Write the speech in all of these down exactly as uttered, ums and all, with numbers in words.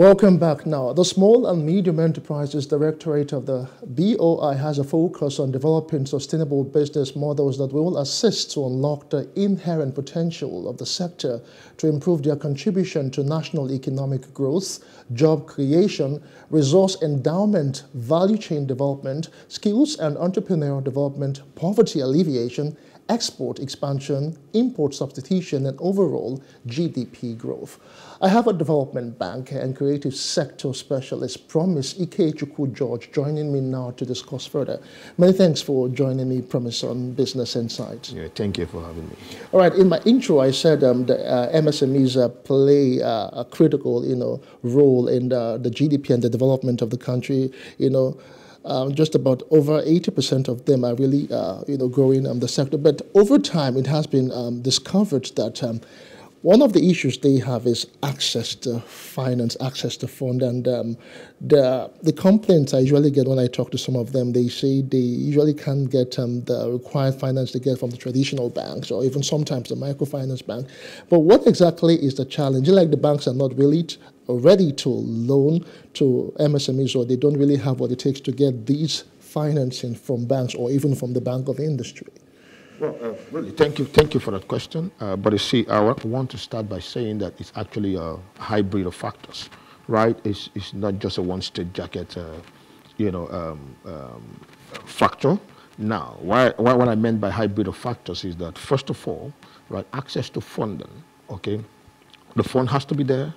Welcome back now. The Small and Medium Enterprises Directorate of the B O I has a focus on developing sustainable business models that will assist to unlock the inherent potential of the sector to improve their contribution to national economic growth, job creation, resource endowment, value chain development, skills and entrepreneurial development, poverty alleviation, export expansion, import substitution, and overall G D P growth. I have a development banker and creative sector specialist, Promise Ikechukwu George, joining me now to discuss further. Many thanks for joining me, Promise, on Business Insights. Yeah, thank you for having me. All right, in my intro, I said um, the uh, M S M Es uh, play uh, a critical, you know, role in the, the G D P and the development of the country, you know. Um, just about over eighty percent of them are really, uh, you know, growing um, the sector. But over time, it has been um, discovered that um, one of the issues they have is access to finance, access to fund. And um, the, the complaints I usually get when I talk to some of them, they say they usually can't get um, the required finance they get from the traditional banks or even sometimes the microfinance bank. But what exactly is the challenge? Like the banks are not really ready to loan to M S M Es, or they don't really have what it takes to get these financing from banks or even from the Bank of Industry? Well, uh, really, thank you, thank you for that question. Uh, but you see, I want to start by saying that it's actually a hybrid of factors, right? It's, it's not just a one-state jacket, uh, you know, um, um, factor. Now, why, why, what I meant by hybrid of factors is that, first of all, right, access to funding, okay? The fund has to be there.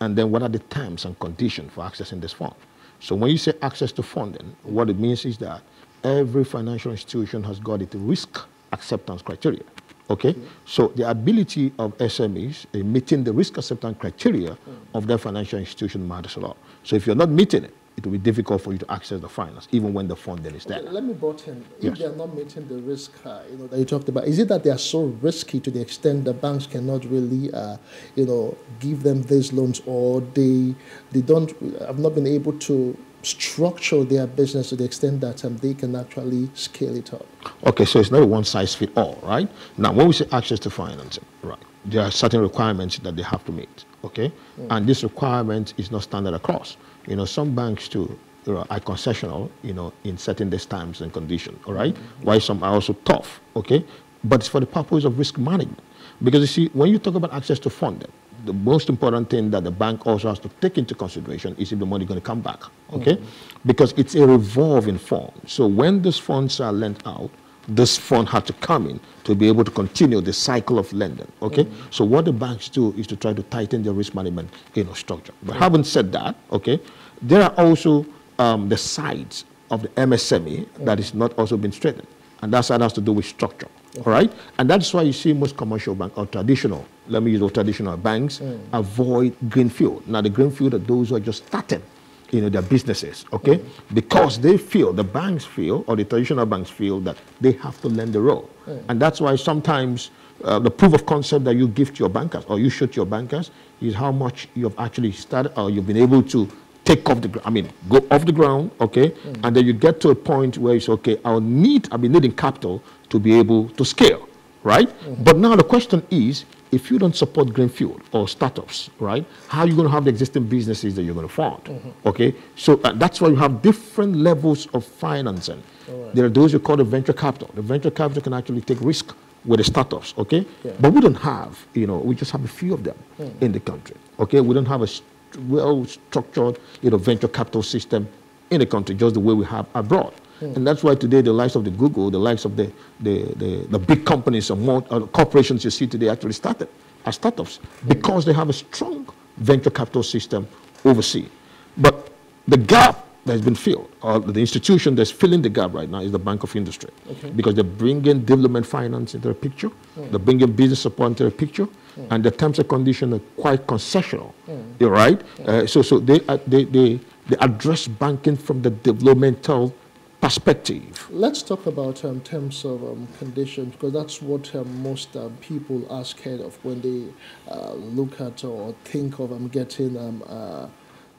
And then what are the terms and conditions for accessing this fund? So when you say access to funding, what it means is that every financial institution has got its risk acceptance criteria, okay? Mm-hmm. So the ability of S M Es in meeting the risk acceptance criteria mm-hmm. of their financial institution matters a lot. So if you're not meeting it, it will be difficult for you to access the finance, even when the funding is there. Okay, let me butt in. If yes. they're not meeting the risk uh, you know, that you talked about, is it that they are so risky to the extent that banks cannot really, uh, you know, give them these loans, or they they don't have not been able to structure their business to the extent that um, they can actually scale it up? Okay, so it's not a one size fit all, right? Now, when we say access to financing, right, there are certain requirements that they have to meet, okay? Mm. And this requirement is not standard across. You know, some banks too are concessional, you know, in setting these times and conditions, all right? Mm-hmm. While some are also tough, okay? But it's for the purpose of risk management. Because you see, when you talk about access to funding, the most important thing that the bank also has to take into consideration is if the money is going to come back, okay? Mm-hmm. Because it's a revolving fund. So when those funds are lent out, this fund had to come in to be able to continue the cycle of lending, okay? Mm-hmm. So what the banks do is to try to tighten their risk management, you know, structure. But mm-hmm. having said that, okay, there are also um, the sides of the M S M E mm-hmm. that is not also been strengthened. And that side has to do with structure, mm-hmm. all right? And that's why you see most commercial banks or traditional, let me use the traditional banks, mm-hmm. avoid greenfield. Now the greenfield are those who are just starting, you know, their businesses, okay? Mm. Because they feel, the banks feel, or the traditional banks feel that they have to lend a role. Mm. And that's why sometimes uh, the proof of concept that you give to your bankers or you show to your bankers is how much you've actually started or you've been able to take off the, I mean, go off the ground, okay? Mm. And then you get to a point where it's, okay, I'll need, I'll be needing capital to be able to scale, right? Mm. But now the question is, if you don't support greenfield or startups, right, how are you going to have the existing businesses that you're going to fund? Mm-hmm. Okay, so uh, that's why you have different levels of financing. Right. There are those you call the venture capital. The venture capital can actually take risk with the startups, okay? Yeah. But we don't have, you know, we just have a few of them mm-hmm. in the country, okay? We don't have a st well-structured, you know, venture capital system in the country, just the way we have abroad. Mm. And that's why today the likes of the Google, the likes of the, the, the, the big companies and more, uh, corporations you see today actually started as startups because they have a strong venture capital system overseas. But the gap that has been filled, or the institution that's filling the gap right now is the Bank of Industry. Okay. Because they're bringing development finance into the picture, mm. they're bringing business support into the picture, mm. and the terms and conditions are quite concessional, mm. you're right? Yeah. Uh, so so they, uh, they, they, they address banking from the developmental perspective. Let's talk about um, terms of um, conditions, because that's what um, most um, people are scared of when they uh, look at or think of um, getting um, uh,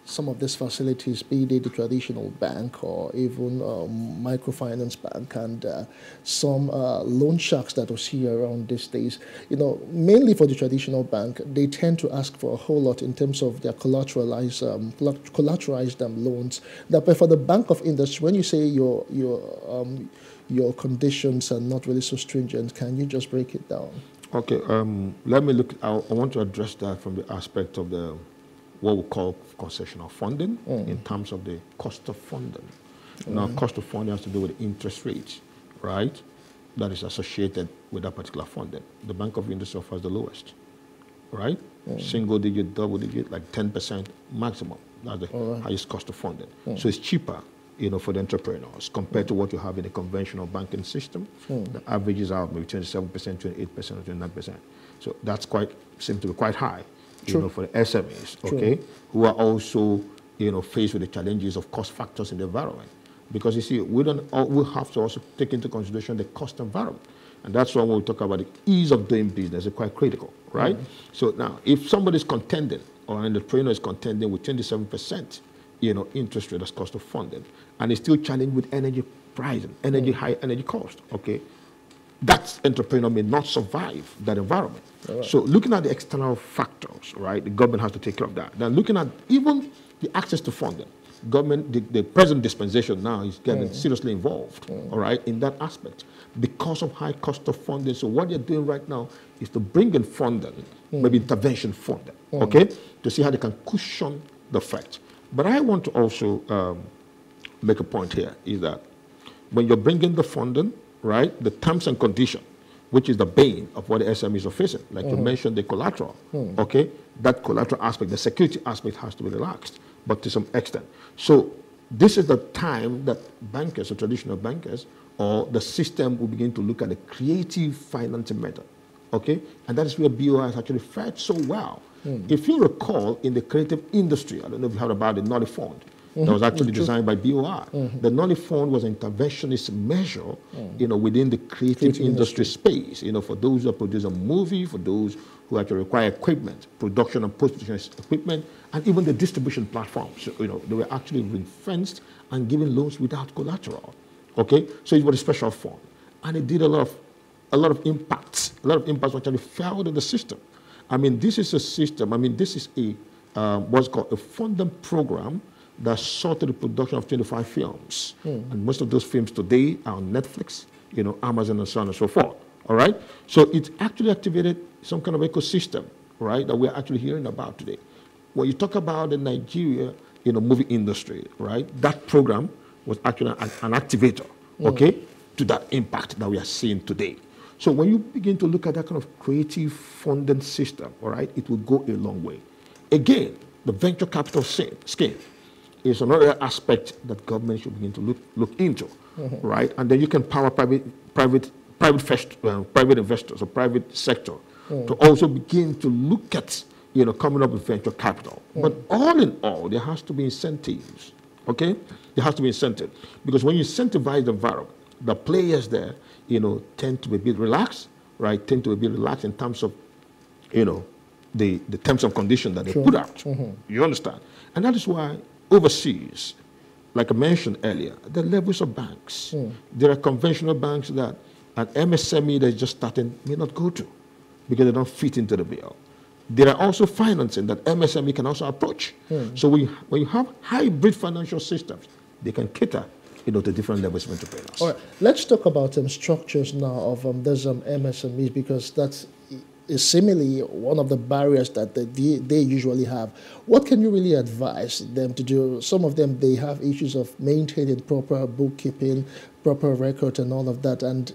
some of these facilities, be it the traditional bank or even um, microfinance bank and uh, some uh, loan sharks that we see around these days, you know, mainly for the traditional bank, they tend to ask for a whole lot in terms of their collateralized, um, collateralized um, loans. Now, but for the bank of industry, when you say your, your, um, your conditions are not really so stringent, can you just break it down? Okay, um, let me look, I, I want to address that from the aspect of the what we call concessional funding mm. in terms of the cost of funding. Mm. Now, cost of funding has to do with interest rates, right? That is associated with that particular funding. The Bank of Industry offers the lowest, right? Mm. Single digit, double digit, like ten percent maximum. That's the right. highest cost of funding. Mm. So it's cheaper, you know, for the entrepreneurs compared to what you have in the conventional banking system. Mm. The averages are maybe twenty-seven percent, twenty-eight percent, or twenty-nine percent. So that's quite, seems to be quite high. You True. know, for the S M Es, okay, True. who are also, you know, faced with the challenges of cost factors in the environment. Because you see, we don't, we have to also take into consideration the cost environment. And that's why when we talk about the ease of doing business, it's quite critical, right? Mm. So now, if somebody's contending, or an entrepreneur is contending with twenty-seven percent, you know, interest rate as cost of funding, and it's still challenged with energy pricing, energy, mm. high energy cost, okay? That entrepreneur may not survive that environment. Right. So looking at the external factors, right, the government has to take care of that. Then looking at even the access to funding, government, the, the present dispensation now is getting mm. seriously involved, mm. all right, in that aspect because of high cost of funding. So what they're doing right now is to bring in funding, mm. maybe intervention funding, mm. okay, to see how they can cushion the effect. But I want to also um, make a point here is that when you're bringing the funding, right, the terms and condition, which is the bane of what the S M Es are facing. Like mm-hmm. you mentioned, the collateral, mm. okay? That collateral aspect, the security aspect has to be relaxed, but to some extent. So this is the time that bankers, or traditional bankers, or the system will begin to look at a creative financing method, okay? And that is where B O I has actually fared so well. Mm. If you recall, in the creative industry, I don't know if you heard about the Nolly Fund, that was actually designed by B O I. Mm-hmm. The Nolly Fund was an interventionist measure, mm. you know, within the creative, creative industry, industry space, you know, for those who are producing a movie, for those who actually require equipment, production and post-production equipment, and even the distribution platforms. So, you know, they were actually ring-fenced and given loans without collateral, okay? So it was a special fund. And it did a lot of, a lot of impacts. A lot of impacts actually failed in the system. I mean, this is a system, I mean, this is a, um, what's called a funding program that sorted the production of twenty-five films. Mm. And most of those films today are on Netflix, you know, Amazon, and so on and so forth, all right? So it actually activated some kind of ecosystem, right, that we're actually hearing about today. When you talk about the Nigeria, you know, movie industry, right, that program was actually an, an activator, mm. okay, to that impact that we are seeing today. So when you begin to look at that kind of creative funding system, all right, it will go a long way. Again, the venture capital scheme is another aspect that government should begin to look, look into, mm-hmm. right? And then you can power private, private, private, first, uh, private investors or private sector mm. to also begin to look at, you know, coming up with venture capital. Mm. But all in all, there has to be incentives, okay? There has to be incentive. Because when you incentivize the environment, the players there, you know, tend to be a bit relaxed, right? Tend to be a bit relaxed in terms of, you know, the, the terms of condition that they sure. put out. Mm-hmm. You understand? And that is why overseas, like I mentioned earlier, the levels of banks. Mm. There are conventional banks that an M S M E that's just starting may not go to because they don't fit into the bill. There are also financing that M S M E can also approach. Mm. So we, when you have hybrid financial systems, they can cater, you know, the different levels of entrepreneurs. All right, let's talk about um, structures now of um, those um, M S M Es because that's is similarly one of the barriers that they, they usually have. What can you really advise them to do? Some of them, they have issues of maintaining proper bookkeeping, proper records and all of that. And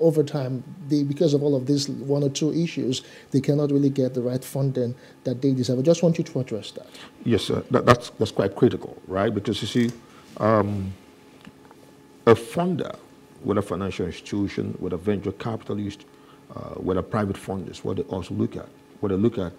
over time, they, because of all of these one or two issues, they cannot really get the right funding that they deserve. I just want you to address that. Yes, sir. That, that's, that's quite critical, right? Because you see, um, a funder with a financial institution, with a venture capitalist, Uh, whether private funders, what they also look at, what they look at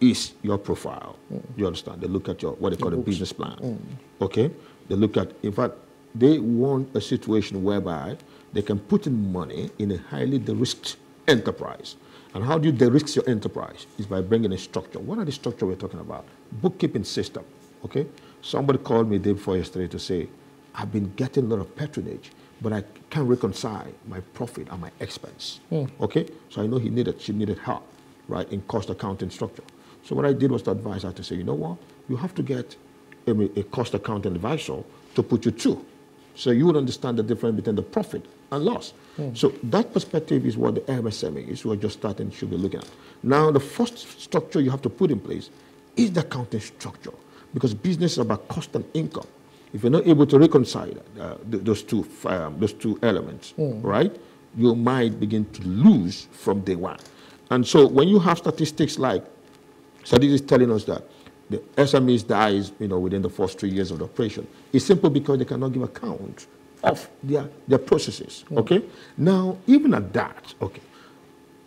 is your profile. Mm. You understand? They look at your what they call the business plan. Mm. Okay, they look at. In fact, they want a situation whereby they can put in money in a highly de-risked enterprise. And how do you de-risk your enterprise? Is by bringing a structure. What are the structure we're talking about? Bookkeeping system. Okay, Somebody called me the day before yesterday to say, I've been getting a lot of patronage, but I can't reconcile my profit and my expense. Mm. Okay? So I know he needed, she needed help, right, in cost accounting structure. So what I did was to advise her to say, you know what? You have to get a, a cost accounting advisor to put you through. So you would understand the difference between the profit and loss. Mm. So that perspective is what the M S M Es who are just starting should be looking at. Now, the first structure you have to put in place is the accounting structure, because business is about cost and income. If you're not able to reconcile uh, th those two um, those two elements, mm. right, you might begin to lose from day one. And so when you have statistics like, so this is telling us that the S M Es dies, you know, within the first three years of the operation, it's simple because they cannot give account of their, their processes, mm. okay? Now, even at that, okay,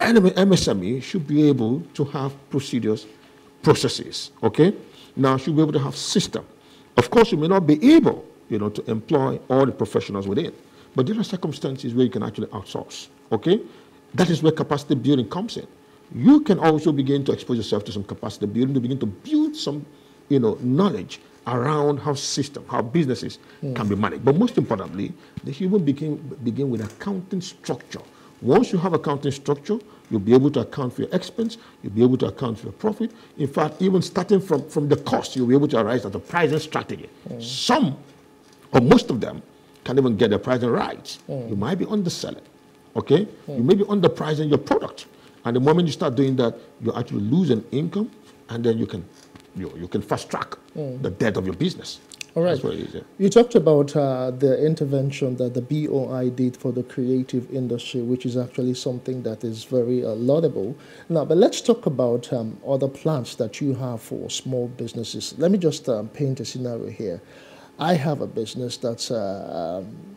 an M S M E should be able to have procedures, processes, okay? Now, should be able to have system. Of course, you may not be able, you know, to employ all the professionals within, but there are circumstances where you can actually outsource, okay? That is where capacity building comes in. You can also begin to expose yourself to some capacity building to begin to build some, you know, knowledge around how system, how businesses mm. can be managed. But most importantly, the human begin, begin with accounting structure. Once you have accounting structure, you'll be able to account for your expense, you'll be able to account for your profit. In fact, even starting from, from the cost, you'll be able to arise at the pricing strategy. Mm. Some, or most of them, can't even get the pricing right. Mm. You might be underselling, okay? Mm. You may be underpricing your product. And the moment you start doing that, you actually lose an income, and then you can, you, you can fast track mm. the death of your business. All right. That's what it is, yeah. You talked about uh, the intervention that the B O I did for the creative industry, which is actually something that is very uh, laudable. Now, but let's talk about um, other plans that you have for small businesses. Let me just um, paint a scenario here. I have a business that's uh, um,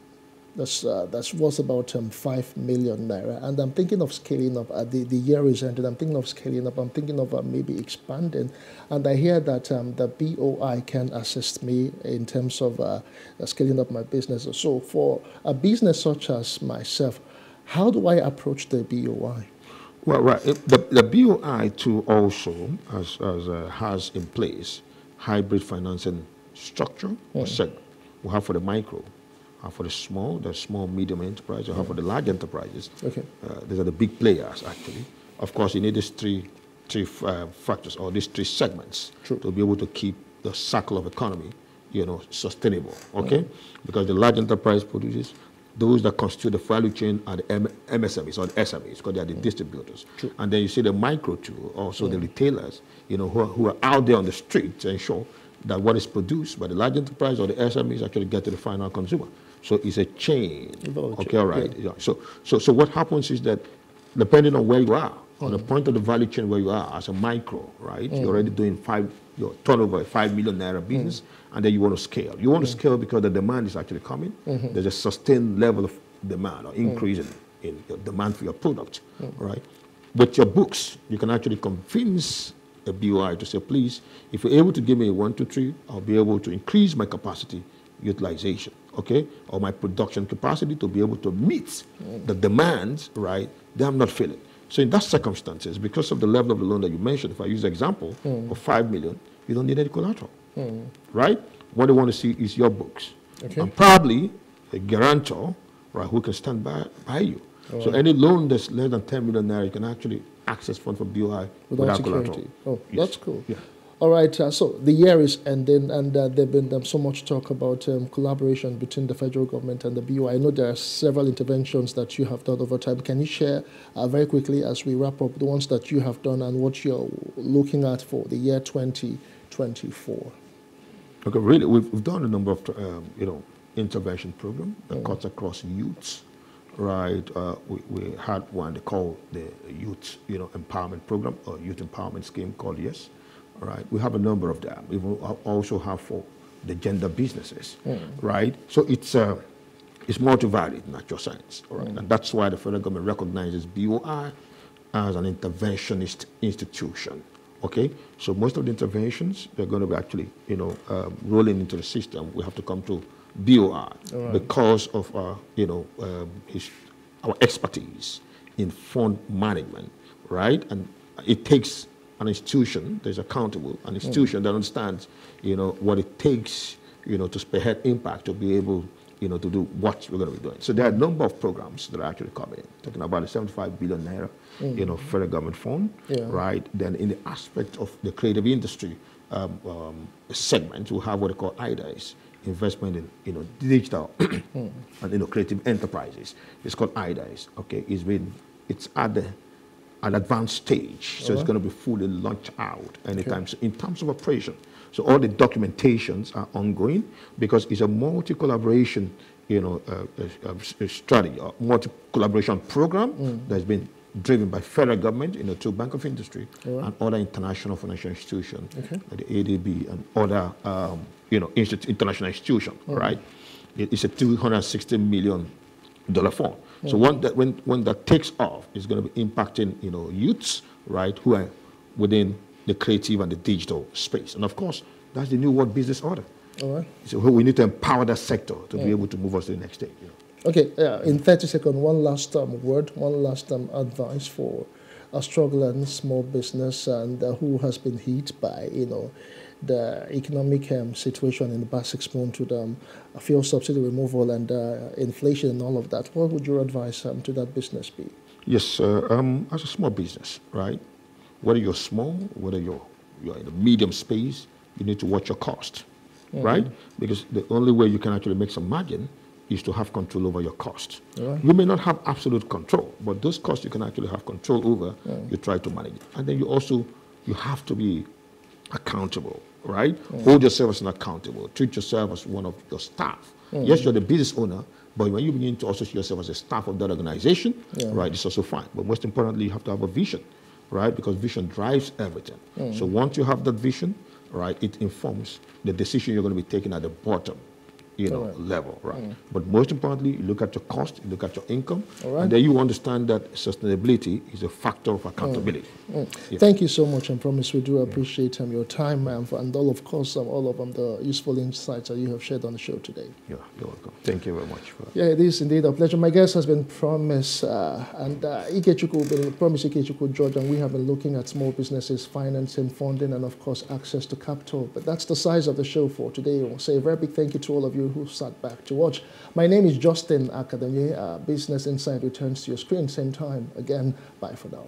That's, uh, that's worth about um, five million naira. And I'm thinking of scaling up. Uh, the, the year is ended. I'm thinking of scaling up. I'm thinking of uh, maybe expanding. And I hear that um, the B O I can assist me in terms of uh, scaling up my business. So for a business such as myself, how do I approach the B O I? Well, right. The, the B O I, too, also has, has, uh, has in place hybrid financing structure or segment we have for the micro. Are for the small, the small, medium enterprises, or yeah. for the large enterprises. Okay. Uh, these are the big players, actually. Of course, you need these three, three uh, factors or these three segments True. to be able to keep the cycle of economy, you know, sustainable. Okay, yeah. Because the large enterprise produces those that constitute the value chain are the M S M Es or the S M Es, because they are the yeah. distributors. True. And then you see the micro too, also yeah. the retailers, you know, who are, who are out there on the street to ensure that what is produced by the large enterprise or the S M Es actually get to the final consumer. So it's a chain. Okay, all right. Yeah. So, so, so what happens is that depending on where you are, mm. on the point of the value chain where you are as a micro, right? Mm. You're already doing five, your turnover, five million naira business, mm. and then you want to scale. You want mm. to scale because the demand is actually coming. Mm-hmm. There's a sustained level of demand or increase mm. in, in your demand for your product, mm. right? With your books, you can actually convince a B O I to say, please, if you're able to give me a one, two, three, I'll be able to increase my capacity utilization. Okay, or my production capacity to be able to meet mm. the demands, right, that I'm not feeling. So in that circumstances, because of the level of the loan that you mentioned, if I use the example mm. of five million, you don't need any collateral, mm. right? What they want to see is your books. Okay. And probably a guarantor, right, who can stand by, by you. Right. So any loan that's less than ten million naira, you can actually access fund for B O I without, without collateral. Oh, yes. That's cool. Yeah. All right, uh, so the year is ending, and uh, there's been um, so much talk about um, collaboration between the federal government and the B O I. I know there are several interventions that you have done over time. Can you share uh, very quickly as we wrap up the ones that you have done and what you're looking at for the year twenty twenty-four? Okay, really, we've, we've done a number of um, you know, intervention programs that mm. cuts across youths, right? Uh, we, we had one they call the youth you know, empowerment program or youth empowerment scheme called YES. Right, we have a number of them. We also have for the gender businesses, mm. right? So it's uh, it's multivalued in natural science, all right? Mm. And that's why the federal government recognizes B O I as an interventionist institution, okay? So most of the interventions, they're going to be actually, you know, um, rolling into the system. We have to come to B O I right. because of our, you know, um, his, our expertise in fund management, right? And it takes an institution, there's accountable, an institution mm. that understands, you know, what it takes, you know, to spearhead impact, to be able, you know, to do what we're going to be doing. So there are a number of programs that are actually coming in, talking about the seventy-five billion naira, mm. you know, federal government fund, yeah. right? Then in the aspect of the creative industry um, um, segment, we have what they call I D I S, investment in, you know, digital mm. and, you know, creative enterprises. It's called I D I S, okay? It's been, it's at the, an advanced stage, so right. it's going to be fully launched out anytime. Okay. So in terms of operation, so all the documentations are ongoing because it's a multi-collaboration, you know, uh, a, a strategy, or multi-collaboration program mm. that's been driven by federal government, you know, through Bank of Industry right. and other international financial institutions, okay. like the A D B and other, um, you know, international institutions, mm. right? It's a two hundred sixty million dollar fund. So mm-hmm. one that, when, when that takes off, it's going to be impacting, you know, youths, right, who are within the creative and the digital space. And, of course, that's the new world business order. All right. So we need to empower that sector to yeah. be able to move us to the next stage. You know. Okay. Uh, in thirty seconds, one last um, word, one last um, advice for a struggling small business and uh, who has been hit by, you know, the economic um, situation in the past six months with um, fuel subsidy removal and uh, inflation and all of that. What would your advice um, to that business be? Yes, uh, um, as a small business, right? Whether you're small, whether you're, you're in a medium space, you need to watch your cost, mm-hmm. right? Because the only way you can actually make some margin is to have control over your cost. Right. You may not have absolute control, but those costs you can actually have control over, yeah. you try to manage it. And then you also, you have to be accountable, right? Yeah. Hold yourself as an accountable. Treat yourself as one of your staff. Mm. Yes, you're the business owner, but when you begin to also see yourself as a staff of that organization, yeah. right, it's also fine. But most importantly, you have to have a vision, right? Because vision drives everything. Mm. So once you have that vision, right, it informs the decision you're going to be taking at the bottom, you know, right. level, right? Mm. But most importantly, you look at your cost, you look at your income, right. and then you understand that sustainability is a factor of accountability. Mm. Mm. Yeah. Thank you so much, and Promise, we do appreciate um, your time um, and all, of course, um, all of um, the useful insights that you have shared on the show today. Yeah, you're welcome. Thank you very much. For yeah, it is indeed a pleasure. My guest has been Promise uh, and uh, Ikechukwu, Promise Ikechukwu George, and we have been looking at small businesses, financing, funding, and of course, access to capital. But that's the size of the show for today. I want to say a very big thank you to all of you who sat back to watch. My name is Justin Akadanye. Uh, Business Insight returns to your screen same time. Again, bye for now.